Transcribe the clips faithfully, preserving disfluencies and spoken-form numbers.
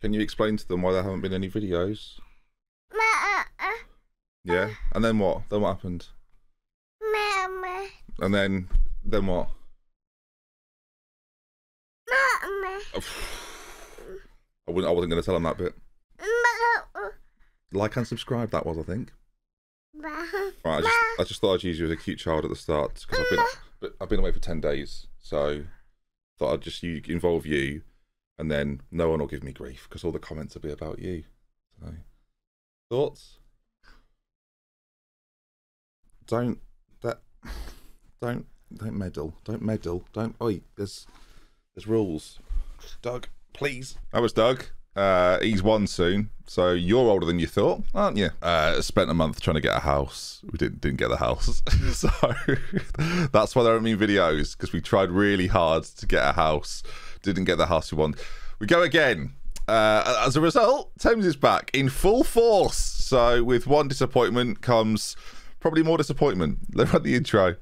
Can you explain to them why there haven't been any videos? Yeah, and then what? Then what happened? And then, then what? I wouldn't. I wasn't going to tell them that bit. Like and subscribe. That was, I think. Right. I just, I just thought I'd use you as a cute child at the start because I've been, I've been away for ten days, so thought I'd just you, involve you, and then no one will give me grief because all the comments will be about you. So, thoughts? Don't that. Don't don't meddle. Don't meddle. Don't. Oi, there's there's rules. Doug, please. That was Doug. Uh, he's one soon, so you're older than you thought, aren't you? Uh, spent a month trying to get a house. We didn't didn't get the house, so that's why there haven't been videos, because we tried really hard to get a house, didn't get the house we wanted. We go again. Uh, as a result, Thames is back in full force. So with one disappointment comes probably more disappointment. Let's run the intro.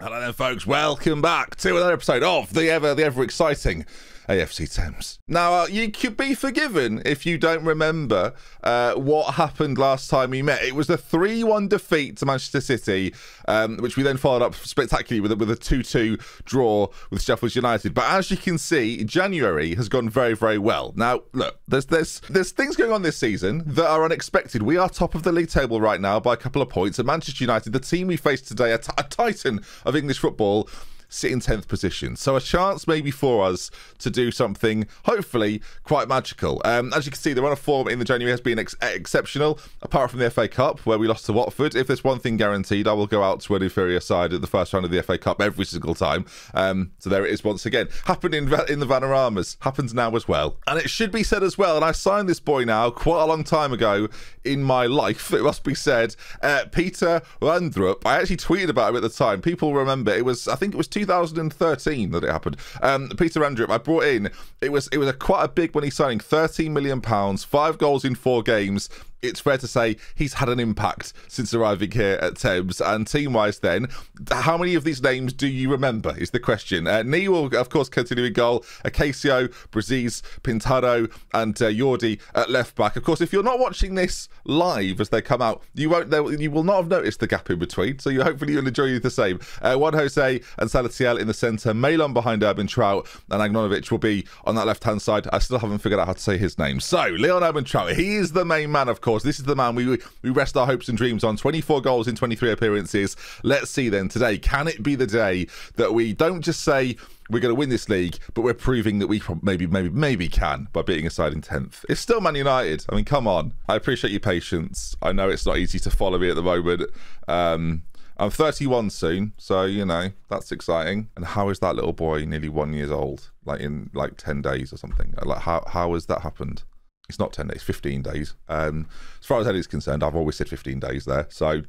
Hello then, folks. Welcome back to another episode of the ever, the ever exciting A F C Thames. Now, uh, you could be forgiven if you don't remember uh, what happened last time we met. It was the three one defeat to Manchester City, um, which we then followed up spectacularly with, with a two two draw with Sheffield United. But as you can see, January has gone very, very well. Now, look, there's there's there's things going on this season that are unexpected. We are top of the league table right now by a couple of points, and Manchester United, the team we faced today, a, t a titan of English football, sit in tenth position. So a chance maybe for us to do something hopefully quite magical. Um, as you can see, the run of form in the January has been ex exceptional, apart from the F A Cup where we lost to Watford. If there's one thing guaranteed, I will go out to an inferior side at the first round of the F A Cup every single time. Um, so there it is once again. Happened in, in the Vanaramas. Happens now as well. And it should be said as well, and I signed this boy now quite a long time ago in my life, it must be said, uh, Peter Ramdrup. I actually tweeted about him at the time. People remember. It was, I think it was two thousand thirteen that it happened. Um, Peter Ramdrup, I brought in. It was it was a quite a big one. He's signing thirteen million pounds, five goals in four games. It's fair to say he's had an impact since arriving here at Thames. And team-wise then, how many of these names do you remember is the question. Uh, Nii will, of course, continue in goal. Acacio, Brazis, Pintado and uh, Jordi at left-back. Of course, if you're not watching this live as they come out, you won't. They, you will not have noticed the gap in between, so you hopefully you'll enjoy the same. Uh, Juan Jose and Salatiel in the centre. Malón behind Ermentrout, and Aganović will be on that left-hand side. I still haven't figured out how to say his name. So, Leon Ermentrout, he is the main man, of course. Course, this is the man we we rest our hopes and dreams on. twenty-four goals in twenty-three appearances. Let's see then today, can it be the day that we don't just say we're going to win this league, but we're proving that we maybe maybe maybe can by beating a side in tenth. It's still Man United. I mean, come on. I appreciate your patience. I know it's not easy to follow me at the moment. um I'm thirty-one soon, so you know that's exciting. And how is that little boy nearly one years old, like in like ten days or something? Like how how has that happened? It's not ten days, fifteen days. Um, as far as Eddie's concerned, I've always said fifteen days there. So,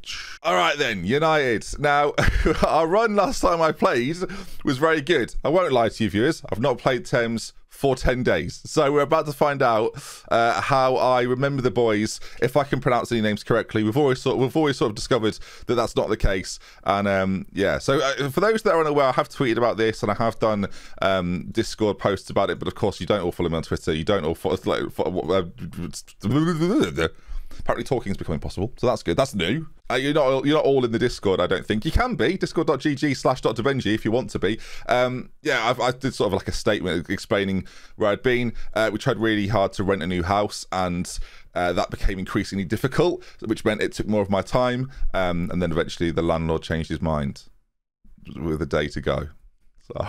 all right then, United. Now, our run last time I played was very good. I won't lie to you viewers, I've not played Thames for ten days. So we're about to find out uh, how I remember the boys, if I can pronounce any names correctly. We've always sort of, we've always sort of discovered that that's not the case. And um, yeah, so uh, for those that are unaware, I have tweeted about this and I have done um, Discord posts about it. But of course, you don't all follow me on Twitter. You don't all follow... Like, follow uh, apparently talking is becoming possible, so that's good. That's new. Uh, you're not you're not all in the Discord, I don't think. You can be discord dot g g slash DoctorBenjy if you want to be. Um, yeah, I've, I did sort of like a statement explaining where I'd been. Uh, we tried really hard to rent a new house, and uh, that became increasingly difficult, which meant it took more of my time. Um, and then eventually the landlord changed his mind with a day to go. So...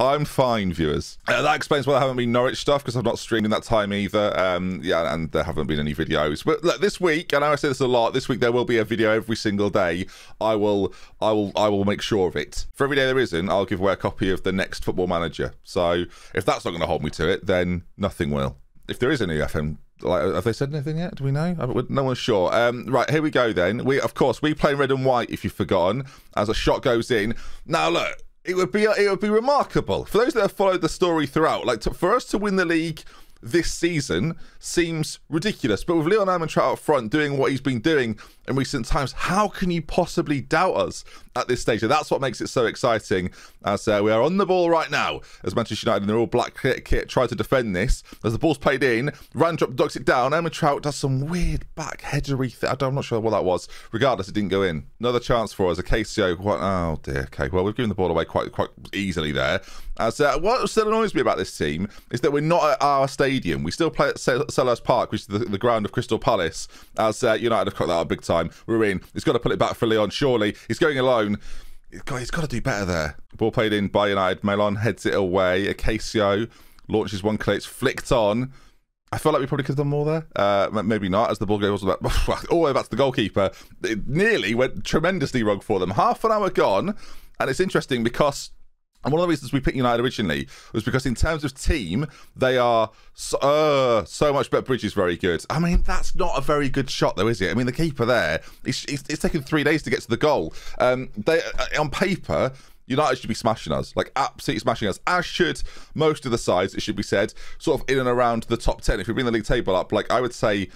I'm fine, viewers. Uh, that explains why there haven't been Norwich stuff, because I've not streamed in that time either. Um, yeah, and there haven't been any videos. But look, this week, and I say this a lot, this week there will be a video every single day. I will, I will, I will make sure of it. For every day there isn't, I'll give away a copy of the next Football Manager. So if that's not going to hold me to it, then nothing will. If there is a new F M, like, have they said anything yet? Do we know? No one's sure. Um, right, here we go then. We, of course, we play red and white. If you've forgotten, as a shot goes in. Now look. It would be it would be remarkable for those that have followed the story throughout. Like to, for us to win the league this season seems ridiculous. But with Leon Ermentrout up front doing what he's been doing in recent times, how can you possibly doubt us at this stage? And that's what makes it so exciting, as uh, we are on the ball right now as Manchester United in their all-black kit, kit try to defend this. As the ball's played in, Ramdrup ducks it down, Ermentrout does some weird back headery thing. I'm not sure what that was. Regardless, it didn't go in. Another chance for us. Acacio, what? Oh dear, okay. Well, we've given the ball away quite quite easily there. As uh, what still annoys me about this team is that we're not at our stadium. We still play at Sellers Park, which is the, the ground of Crystal Palace, as uh, United have cut that out big time. We're in. He's got to put it back for Leon, surely. He's going alone. God, he's got to do better there. Ball played in by United. Malón heads it away. Acacio launches one clear. It's flicked on. I feel like we probably could have done more there. Uh, maybe not, as the ball goes all the way back to the goalkeeper. It nearly went tremendously wrong for them. Half an hour gone, and it's interesting because... And one of the reasons we picked United originally was because in terms of team, they are so, uh, so much better. Bridges very good. I mean, that's not a very good shot though, is it? I mean, the keeper there, it's, it's, it's taken three days to get to the goal. Um, they, on paper, United should be smashing us, like absolutely smashing us, as should most of the sides, it should be said, sort of in and around the top ten. If we bring the league table up, like I would say...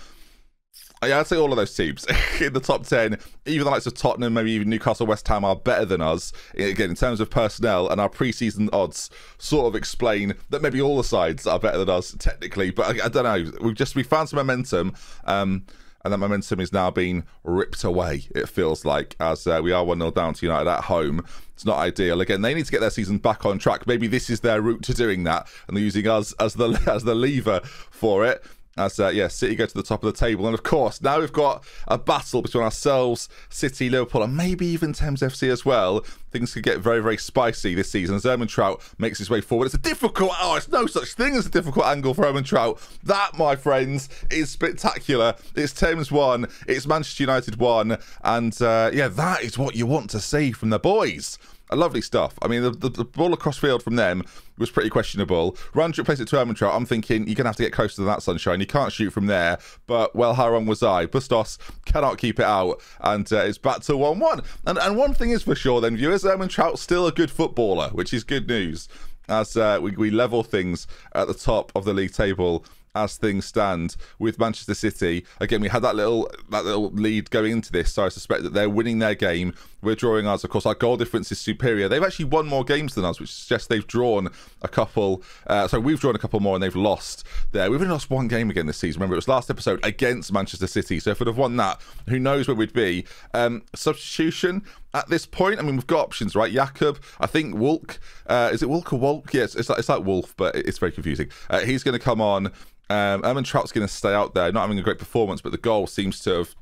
Yeah, I'd say all of those teams in the top ten, even the likes of Tottenham, maybe even Newcastle, West Ham are better than us. Again, in terms of personnel, and our pre-season odds sort of explain that maybe all the sides are better than us technically. But I, I don't know. We've just we found some momentum, um, and that momentum is now being ripped away. It feels like, as uh, we are one nil down to United at home. It's not ideal. Again, they need to get their season back on track. Maybe this is their route to doing that, and they're using us as the as the lever for it. As, uh, yeah, City go to the top of the table. And, of course, now we've got a battle between ourselves, City, Liverpool, and maybe even Thames F C as well. Things could get very, very spicy this season as Ermentrout makes his way forward. It's a difficult... Oh, it's no such thing as a difficult angle for Ermentrout. That, my friends, is spectacular. It's Thames one. It's Manchester United one. And, uh, yeah, that is what you want to see from the boys. Lovely stuff. I mean, the, the, the ball across field from them was pretty questionable. Ramdrup plays it to Ermentrout. I'm thinking, you're going to have to get closer to that, Sunshine. You can't shoot from there. But, well, how wrong was I? Bustos cannot keep it out. And uh, it's back to one one. And, and one thing is for sure, then, viewers, Ermentrout's still a good footballer, which is good news. As uh, we, we level things at the top of the league table as things stand with Manchester City. Again, we had that little that little lead going into this, so I suspect that they're winning their game. We're drawing ours. Of course, our goal difference is superior. They've actually won more games than us, which suggests they've drawn a couple... Uh, so we've drawn a couple more and they've lost there. We've only lost one game again this season. Remember, it was last episode against Manchester City. So if we'd have won that, who knows where we'd be. Um, substitution at this point. I mean, we've got options, right? Jakub, I think Wolk. Uh, is it Wolk or Wolk? Yes, it's like, it's like Wolf, but it's very confusing. Uh, he's going to come on... Um, Ermentrout's going to stay out there, not having a great performance, but the goal seems to have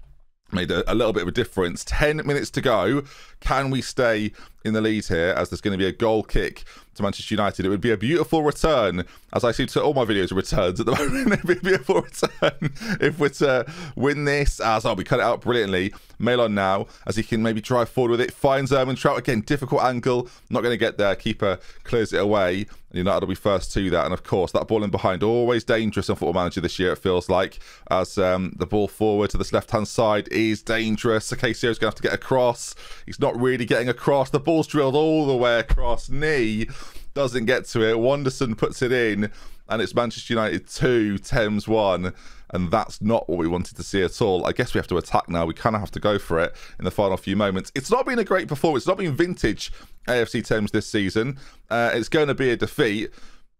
made a, a little bit of a difference. ten minutes to go. Can we stay in the lead here, as there's going to be a goal kick to Manchester United? It would be a beautiful return, as I see to all my videos are returns at the moment. It'd be a beautiful return if we're to win this, as oh, we cut it out brilliantly. Malon now, as he can maybe drive forward with it, finds Ermentrout again, difficult angle, not going to get there. Keeper clears it away, and United will be first to that. And of course, that ball in behind, always dangerous on Football Manager this year, it feels like, as um, the ball forward to this left-hand side is dangerous. Acasio's going to have to get across. He's not really getting across. The ball's drilled all the way across. Nii doesn't get to it. Wonderson puts it in, and it's Manchester United two, Thames one, and that's not what we wanted to see at all. I guess we have to attack now. We kind of have to go for it in the final few moments. It's not been a great performance. It's not been vintage A F C Thames this season. Uh, it's going to be a defeat,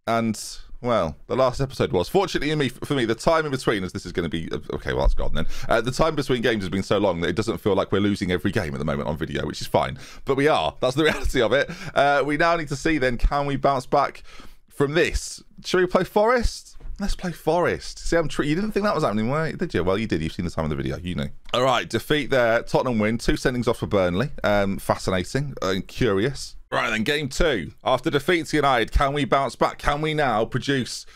and... Well, the last episode was. Fortunately for me, for me, the time in between, as this is going to be... Okay, well, that's gone then. Uh, the time between games has been so long that it doesn't feel like we're losing every game at the moment on video, which is fine. But we are. That's the reality of it. Uh, we now need to see, then, can we bounce back from this? Should we play Forest? Let's play Forest. See, I'm... You didn't think that was happening, right? Did you? Well, you did. You've seen the time of the video. You know. All right, defeat there. Tottenham win. Two sendings off for Burnley. Um, fascinating and curious. Right then, game two. After defeat to United, can we bounce back? Can we now produce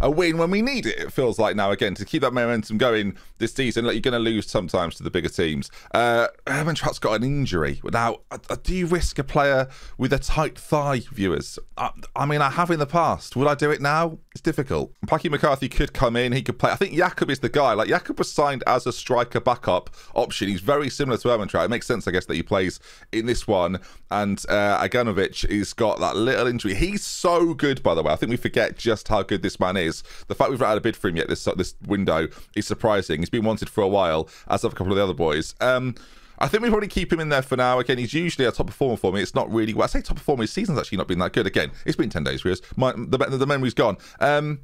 a win when we need it? It feels like now, again, to keep that momentum going this season. Like, you're going to lose sometimes to the bigger teams. Uh, Ermentrout's got an injury. Now, do you risk a player with a tight thigh, viewers? I, I mean, I have in the past. Would I do it now? It's difficult. Paddy McCarthy could come in. He could play. I think Jakub is the guy. Like, Jakub was signed as a striker backup option. He's very similar to Ermentrout. It makes sense, I guess, that he plays in this one. And uh, Aganović has got that little injury. He's so good, by the way. I think we forget just how good this man man is. The fact we've not had a bid for him yet this this window is surprising. He's been wanted for a while, as have a couple of the other boys. Um, I think we probably keep him in there for now. Again, he's usually a top performer for me. It's not really... Well, I say top performer, his season's actually not been that good. Again, it's been ten days for us. My, the, the memory's gone. Um...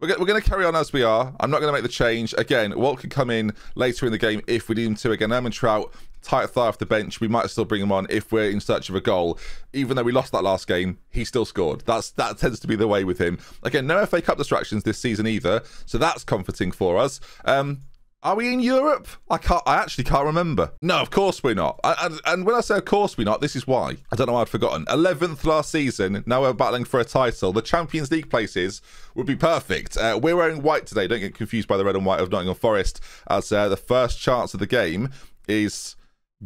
We're going to carry on as we are. I'm not going to make the change. Again, Walt could come in later in the game if we need him to. Again, Ermentrout, tight thigh off the bench. We might still bring him on if we're in search of a goal. Even though we lost that last game, he still scored. That's That tends to be the way with him. Again, no F A Cup distractions this season either, so that's comforting for us. Um... Are we in Europe? I can't. I actually can't remember. No, of course we're not. I, I, and when I say of course we're not, this is why. I don't know why I'd forgotten. eleventh last season. Now we're battling for a title. The Champions League places would be perfect. Uh, we're wearing white today. Don't get confused by the red and white of Nottingham Forest, as uh, the first chance of the game is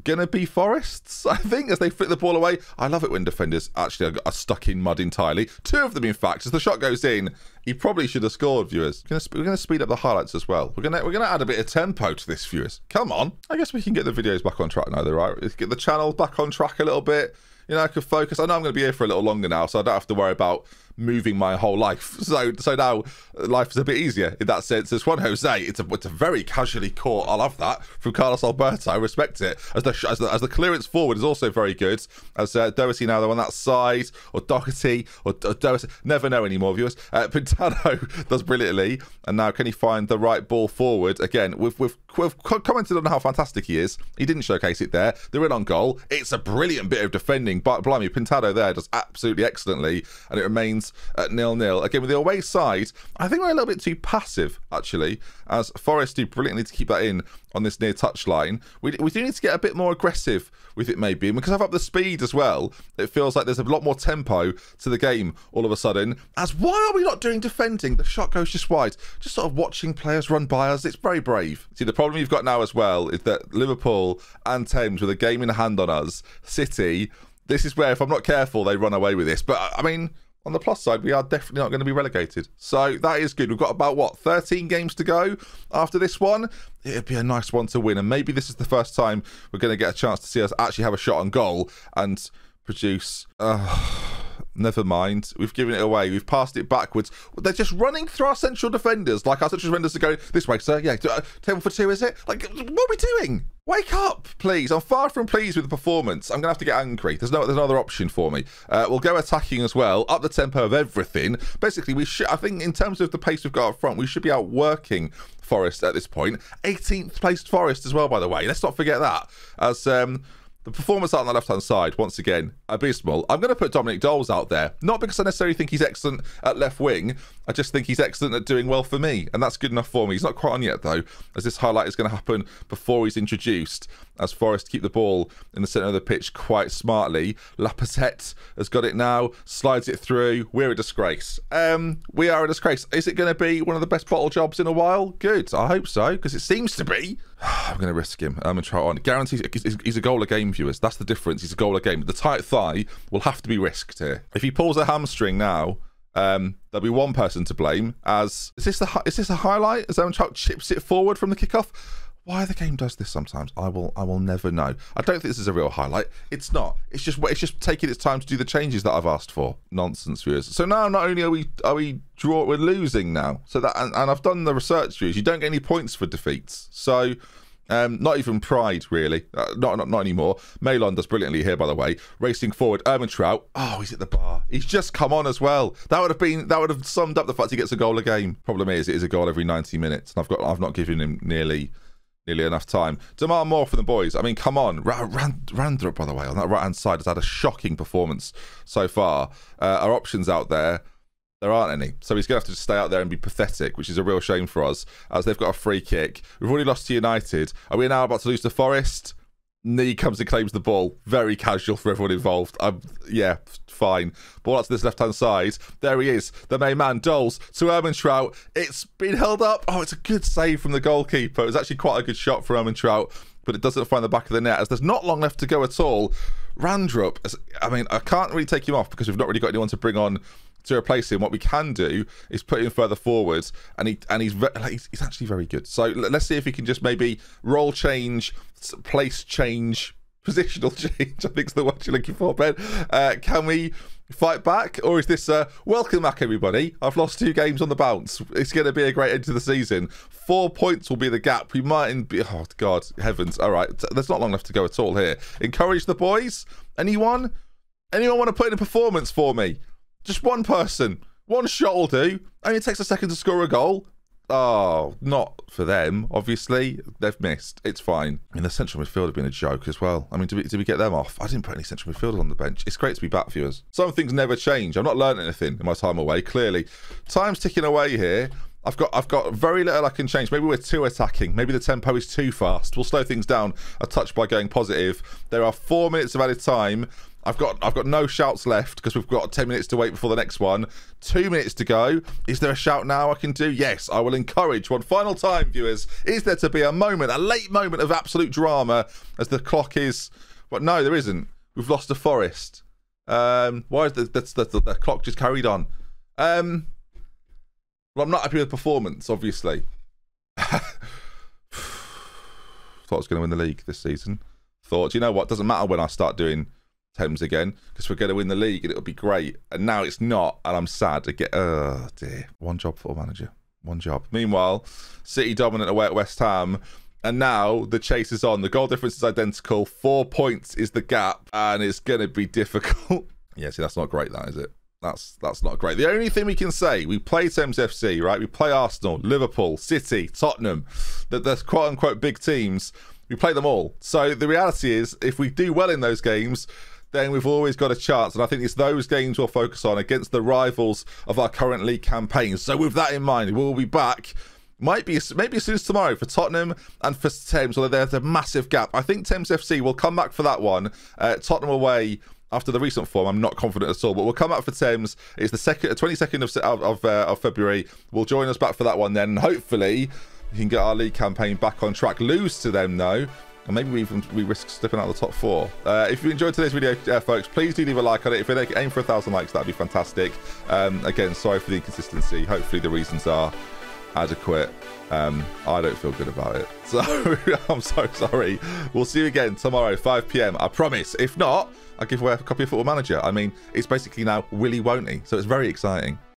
gonna be Forest's, I think, as they flick the ball away. I love it when defenders actually are stuck in mud entirely. Two of them, in fact. As the shot goes in, he probably should have scored, viewers. We're gonna, we're gonna speed up the highlights as well. We're gonna we're gonna add a bit of tempo to this, viewers. Come on. I guess we can get the videos back on track now, though, right? Get the channel back on track a little bit. You know, I could focus. I know I'm going to be here for a little longer now, so I don't have to worry about moving my whole life. So so now life is a bit easier in that sense. As Juan Jose, it's a, it's a very casually caught. I love that from Carlos Alberto. I respect it. As the, as the, as the clearance forward is also very good. As uh, Doherty now, they're on that side. Or Doherty. Or, or Doherty. Never know anymore, viewers. Uh, Pintado does brilliantly. And now can he find the right ball forward? Again, we've, we've, we've commented on how fantastic he is. He didn't showcase it there. They're in on goal. It's a brilliant bit of defending. But blimey, Pintado there does absolutely excellently, and it remains at nil nil. Again, with the away side, I think we're a little bit too passive, actually, as Forest do brilliantly to keep that in on this near touchline. We, we do need to get a bit more aggressive with it, maybe. And because I've upped the speed as well, it feels like there's a lot more tempo to the game all of a sudden. As why are we not doing defending? The shot goes just wide. Just sort of watching players run by us. It's very brave. See, the problem you've got now as well is that Liverpool and Thames with a game in hand on us. City... This is where, if I'm not careful, they run away with this. But, I mean, on the plus side, we are definitely not going to be relegated. So, that is good. We've got about, what, thirteen games to go after this one? It'd be a nice one to win. And maybe this is the first time we're going to get a chance to see us actually have a shot on goal and produce... Uh... Never mind. We've given it away. We've passed it backwards. They're just running through our central defenders. Like, our central defenders are going, this way, sir. Yeah, uh, table for two, is it? Like, what are we doing? Wake up, please. I'm far from pleased with the performance. I'm going to have to get angry. There's no there's no other option for me. Uh, we'll go attacking as well. Up the tempo of everything. Basically, we should. I think in terms of the pace we've got up front, we should be outworking Forest at this point. eighteenth placed Forest as well, by the way. Let's not forget that. As... um. The performance out on the left-hand side, once again, abysmal. I'm going to put Dominic Dolez out there. Not because I necessarily think he's excellent at left wing. I just think he's excellent at doing well for me. And that's good enough for me. He's not quite on yet, though, as this highlight is going to happen before he's introduced. As Forest keep the ball in the centre of the pitch quite smartly. Laporte has got it now. Slides it through. We're a disgrace. Um, we are a disgrace. Is it going to be one of the best bottle jobs in a while? Good. I hope so, because it seems to be. I'm going to risk him. I'm going to try it on. Guarantees he's a goal a game, viewers. That's the difference. He's a goal a game. The tight thigh will have to be risked here. If he pulls a hamstring now, um, there'll be one person to blame. As is this the is this a highlight? As Ermentrout chips it forward from the kickoff. Why the game does this sometimes, I will I will never know. I don't think this is a real highlight. It's not. It's just it's just taking its time to do the changes that I've asked for. Nonsense, viewers. So now not only are we are we draw we're losing now. So that and, and I've done the research, viewers. You don't get any points for defeats. So Um, not even pride, really. Uh, not, not not anymore. Malón does brilliantly here, by the way. Racing forward, Ermentrout. Oh, he's at the bar. He's just come on as well. That would have been. That would have summed up the fact he gets a goal a game. Problem is, it is a goal every ninety minutes, and I've got. I've not given him nearly, nearly enough time. Demand more for the boys. I mean, come on. Ramdrup, by the way, on that right hand side has had a shocking performance so far. Uh, our options out there. There aren't any. So he's going to have to just stay out there and be pathetic, which is a real shame for us, as they've got a free kick. We've already lost to United. Are we now about to lose to Forest? Nii comes and claims the ball. Very casual for everyone involved. Um, yeah, fine. Ball out to this left-hand side. There he is. The main man, Dolez, to Ermentrout. It's been held up. Oh, it's a good save from the goalkeeper. It was actually quite a good shot for Ermentrout, but it doesn't find the back of the net, as there's not long left to go at all. Ramdrup, I mean, I can't really take him off because we've not really got anyone to bring on to replace him. What we can do is put him further forwards, and he and he's like, he's, he's actually very good. So let's see if he can just maybe role change, place change, positional change, I think, is the one you're looking for, Ben. Uh, can we fight back, or is this uh, welcome back, everybody? I've lost two games on the bounce. It's going to be a great end to the season. Four points will be the gap. We mightn't be. Oh God, heavens! All right, there's not long left to go at all here. Encourage the boys. Anyone? Anyone want to put in a performance for me? Just one person. One shot will do. Only takes a second to score a goal. Oh, not for them, obviously. They've missed. It's fine. I mean, the central midfield have been a joke as well. I mean, did we, did we get them off? I didn't put any central midfielders on the bench. It's great to be back, viewers. Some things never change. I've not learned anything in my time away, clearly. Time's ticking away here. I've got I've got very little I can change. Maybe we're too attacking. Maybe the tempo is too fast. We'll slow things down a touch by going positive. There are four minutes of added time. I've got I've got no shouts left because we've got ten minutes to wait before the next one. Two minutes to go. Is there a shout now I can do? Yes, I will encourage one final time, viewers. Is there to be a moment, a late moment of absolute drama as the clock is... But no, there isn't. We've lost a forest. Um, why is the, the, the, the, the clock just carried on? Um, well, I'm not happy with the performance, obviously. Thought I was going to win the league this season. Thought, you know what, doesn't matter when I start doing... Thames again, because we're going to win the league and it'll be great, and now it's not, and I'm sad to get. Oh dear, one job for a manager, one job. Meanwhile, City dominant away at West Ham, and now the chase is on. The goal difference is identical, four points is the gap, and it's going to be difficult. Yeah, see, that's not great, that is it? That's that's not great. The only thing we can say, we play Thames F C, right? We play Arsenal, Liverpool, City, Tottenham, that the quote unquote big teams. We play them all. So the reality is, if we do well in those games, then we've always got a chance. And I think it's those games we'll focus on against the rivals of our current league campaign. So with that in mind, we'll be back. Might be, maybe as soon as tomorrow for Tottenham and for Thames, although there's a massive gap. I think Thames F C will come back for that one. Uh, Tottenham away after the recent form. I'm not confident at all, but we'll come back for Thames. It's the second, twenty-second of, of, uh, of February. We'll join us back for that one then. And hopefully, we can get our league campaign back on track. Lose to them, though. And maybe we even we risk slipping out of the top four. Uh, if you enjoyed today's video, uh, folks, please do leave a like on it. If we aim for a thousand likes, that'd be fantastic. Um, again, sorry for the inconsistency. Hopefully the reasons are adequate. Um, I don't feel good about it. So I'm so sorry. We'll see you again tomorrow, five p m I promise. If not, I'll give away a copy of Football Manager. I mean, it's basically now Willy Won't He. So it's very exciting.